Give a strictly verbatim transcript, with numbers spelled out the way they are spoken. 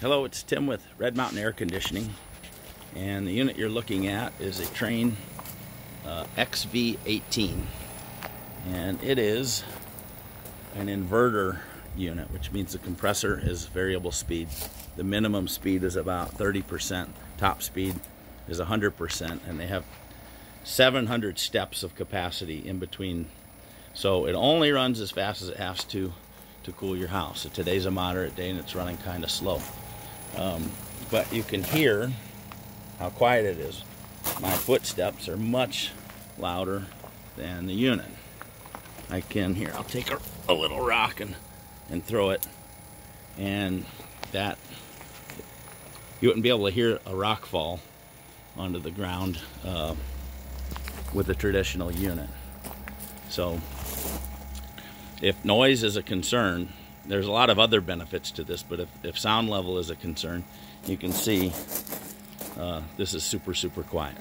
Hello, it's Tim with Red Mountain Air Conditioning, and the unit you're looking at is a Trane uh, X V eighteen, and it is an inverter unit, which means the compressor is variable speed. The minimum speed is about thirty percent, top speed is one hundred percent, and they have seven hundred steps of capacity in between, so it only runs as fast as it has to to cool your house. So today's a moderate day and it's running kind of slow, um, but you can hear how quiet it is. My footsteps are much louder than the unit. I can hear, I'll take a, a little rock and, and throw it, and that you wouldn't be able to hear a rock fall onto the ground uh, with a traditional unit. So if noise is a concern, there's a lot of other benefits to this, but if, if sound level is a concern, you can see uh, this is super, super quiet.